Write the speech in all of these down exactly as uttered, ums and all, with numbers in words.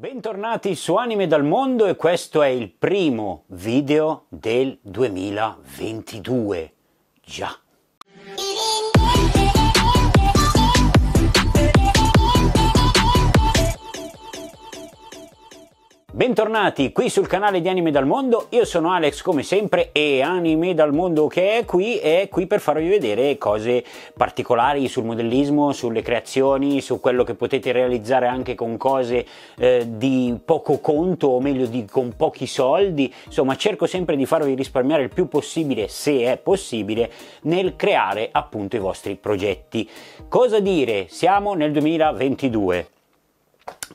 Bentornati su Anime dal Mondo e questo è il primo video del duemilaventidue. Già! Bentornati qui sul canale di Anime dal Mondo, io sono Alex come sempre e Anime dal Mondo che è qui è qui per farvi vedere cose particolari sul modellismo, sulle creazioni, su quello che potete realizzare anche con cose eh, di poco conto o meglio di con pochi soldi. Insomma, cerco sempre di farvi risparmiare il più possibile, se è possibile, nel creare appunto i vostri progetti. Cosa dire? Siamo nel duemilaventidue.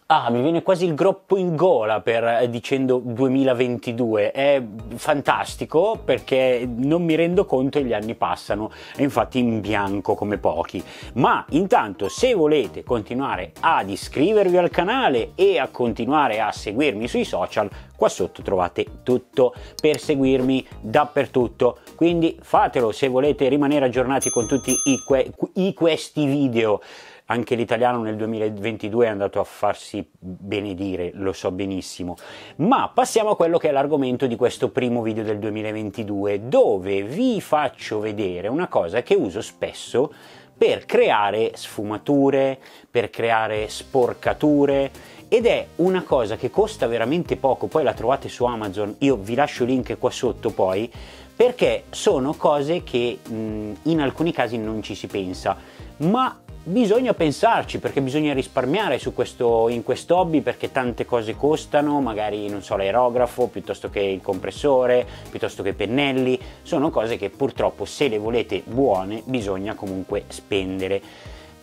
Ah, mi viene quasi il groppo in gola per eh, dicendo duemilaventidue, è fantastico perché non mi rendo conto e gli anni passano, e infatti in bianco come pochi. Ma intanto, se volete continuare ad iscrivervi al canale e a continuare a seguirmi sui social, qua sotto trovate tutto per seguirmi dappertutto, quindi fatelo se volete rimanere aggiornati con tutti i, que i questi video. Anche l'italiano nel duemilaventidue è andato a farsi benedire, lo so benissimo. Ma passiamo a quello che è l'argomento di questo primo video del duemilaventidue, dove vi faccio vedere una cosa che uso spesso per creare sfumature, per creare sporcature, ed è una cosa che costa veramente poco, poi la trovate su Amazon, io vi lascio il link qua sotto poi, perché sono cose che mh, in alcuni casi non ci si pensa, ma bisogna pensarci, perché bisogna risparmiare su questo, in questo hobby, perché tante cose costano, magari non so l'aerografo piuttosto che il compressore, piuttosto che i pennelli, sono cose che purtroppo, se le volete buone, bisogna comunque spendere.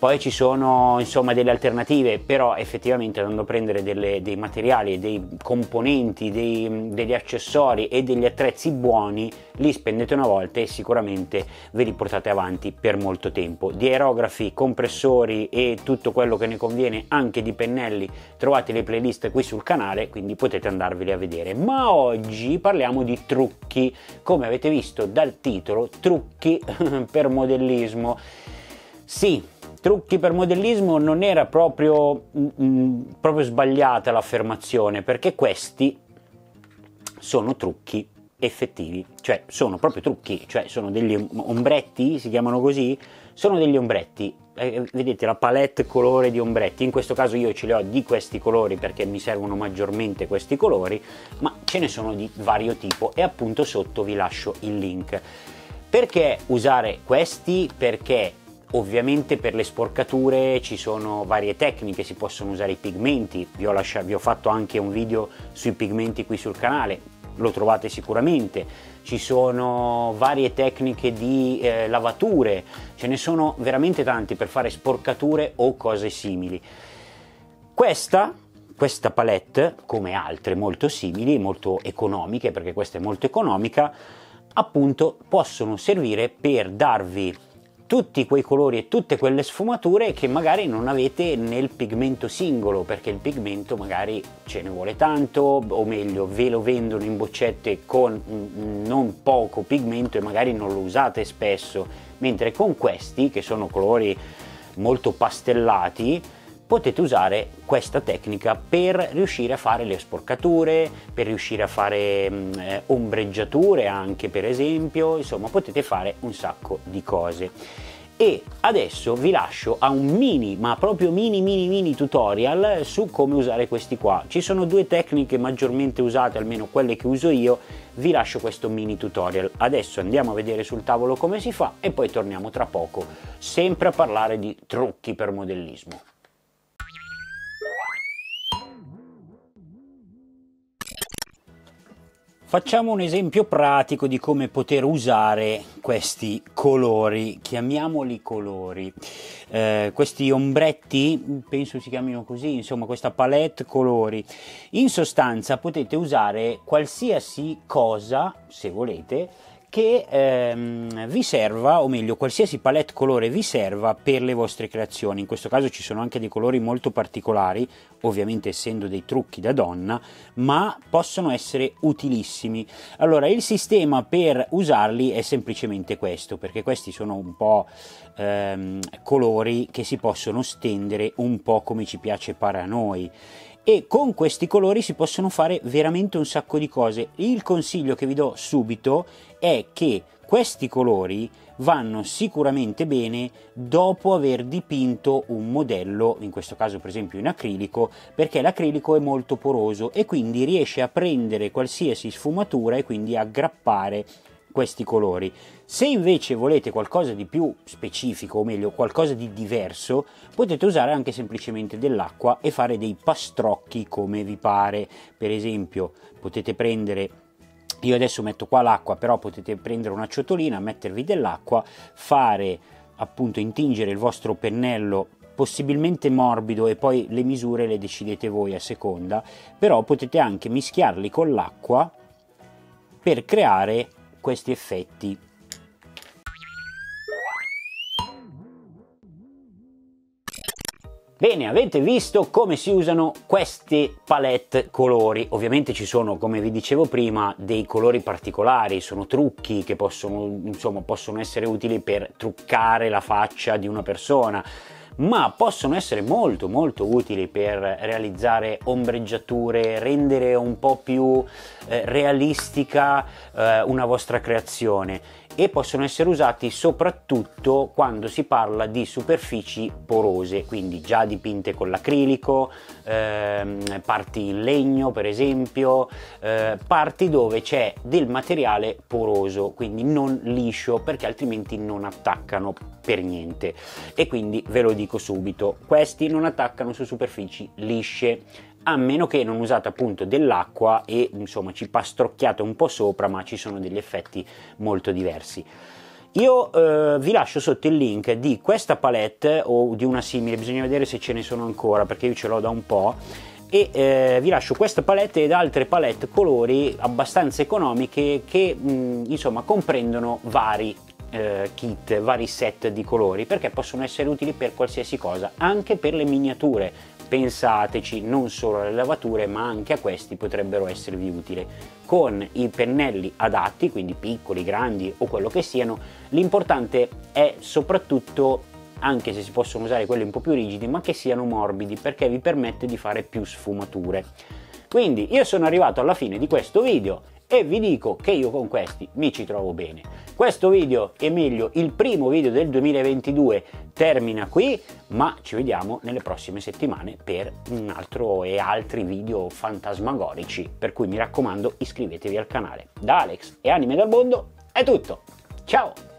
Poi ci sono insomma delle alternative, però effettivamente andando a prendere delle, dei materiali, dei componenti, dei, degli accessori e degli attrezzi buoni, li spendete una volta e sicuramente ve li portate avanti per molto tempo. Di aerografi, compressori e tutto quello che ne conviene, anche di pennelli, trovate le playlist qui sul canale, quindi potete andarveli a vedere. Ma oggi parliamo di trucchi, come avete visto dal titolo, trucchi per modellismo. Sì, trucchi per modellismo non era proprio, mh, proprio sbagliata l'affermazione, perché questi sono trucchi effettivi, cioè sono proprio trucchi, cioè sono degli ombretti, si chiamano così, sono degli ombretti, eh, vedete la palette colore di ombretti, in questo caso io ce li ho di questi colori perché mi servono maggiormente questi colori, ma ce ne sono di vario tipo e appunto sotto vi lascio il link. Perché usare questi? Perché ovviamente per le sporcature ci sono varie tecniche, si possono usare i pigmenti, vi ho, lasciato, vi ho fatto anche un video sui pigmenti qui sul canale, lo trovate sicuramente, ci sono varie tecniche di eh, lavature, ce ne sono veramente tanti per fare sporcature o cose simili. Questa, questa palette, come altre molto simili, molto economiche, perché questa è molto economica, appunto possono servire per darvi tutti quei colori e tutte quelle sfumature che magari non avete nel pigmento singolo, perché il pigmento magari ce ne vuole tanto, o meglio ve lo vendono in boccette con non poco pigmento e magari non lo usate spesso, mentre con questi, che sono colori molto pastellati, potete usare questa tecnica per riuscire a fare le sporcature, per riuscire a fare mh, ombreggiature anche per esempio, insomma potete fare un sacco di cose. E adesso vi lascio a un mini, ma proprio mini mini mini tutorial su come usare questi qua. Ci sono due tecniche maggiormente usate, almeno quelle che uso io, vi lascio questo mini tutorial. Adesso andiamo a vedere sul tavolo come si fa e poi torniamo tra poco, sempre a parlare di trucchi per modellismo. Facciamo un esempio pratico di come poter usare questi colori, chiamiamoli colori, eh, questi ombretti, penso si chiamino così, insomma questa palette colori. In sostanza potete usare qualsiasi cosa, se volete, che ehm, vi serva, o meglio qualsiasi palette colore vi serva per le vostre creazioni. In questo caso ci sono anche dei colori molto particolari, ovviamente essendo dei trucchi da donna, ma possono essere utilissimi. Allora, il sistema per usarli è semplicemente questo, perché questi sono un po' ehm, colori che si possono stendere un po' come ci piace fare a noi, e con questi colori si possono fare veramente un sacco di cose. Il consiglio che vi do subito è che questi colori vanno sicuramente bene dopo aver dipinto un modello, in questo caso per esempio in acrilico, perché l'acrilico è molto poroso e quindi riesce a prendere qualsiasi sfumatura e quindi aggrappare questi colori. Se invece volete qualcosa di più specifico, o meglio qualcosa di diverso, potete usare anche semplicemente dell'acqua e fare dei pastrocchi come vi pare. Per esempio potete prendere, io adesso metto qua l'acqua, però potete prendere una ciotolina, mettervi dell'acqua, fare appunto, intingere il vostro pennello possibilmente morbido, e poi le misure le decidete voi a seconda, però potete anche mischiarli con l'acqua per creare questi effetti. Bene, avete visto come si usano queste palette colori. Ovviamente ci sono, come vi dicevo prima, dei colori particolari, sono trucchi che possono, insomma, possono essere utili per truccare la faccia di una persona, ma possono essere molto molto utili per realizzare ombreggiature, rendere un po' più eh, realistica eh, una vostra creazione, e possono essere usati soprattutto quando si parla di superfici porose, quindi già dipinte con l'acrilico, ehm, parti in legno per esempio, eh, parti dove c'è del materiale poroso, quindi non liscio, perché altrimenti non attaccano per niente. E quindi ve lo dico subito, questi non attaccano su superfici lisce, a meno che non usate appunto dell'acqua e insomma ci pastrocchiate un po' sopra, ma ci sono degli effetti molto diversi. Io eh, vi lascio sotto il link di questa palette o di una simile, bisogna vedere se ce ne sono ancora, perché io ce l'ho da un po', e eh, vi lascio questa palette ed altre palette colori abbastanza economiche che mh, insomma comprendono vari Eh, kit, vari set di colori, perché possono essere utili per qualsiasi cosa, anche per le miniature. Pensateci, non solo alle lavature, ma anche a questi potrebbero esservi utili. Con i pennelli adatti, quindi piccoli, grandi o quello che siano, l'importante è soprattutto, anche se si possono usare quelli un po' più rigidi, ma che siano morbidi, perché vi permette di fare più sfumature. Quindi io sono arrivato alla fine di questo video e vi dico che io con questi mi ci trovo bene. Questo video, e meglio il primo video del duemilaventidue, termina qui, ma ci vediamo nelle prossime settimane per un altro e altri video fantasmagorici, per cui mi raccomando iscrivetevi al canale. Da Alex e Anime dal Mondo è tutto, ciao!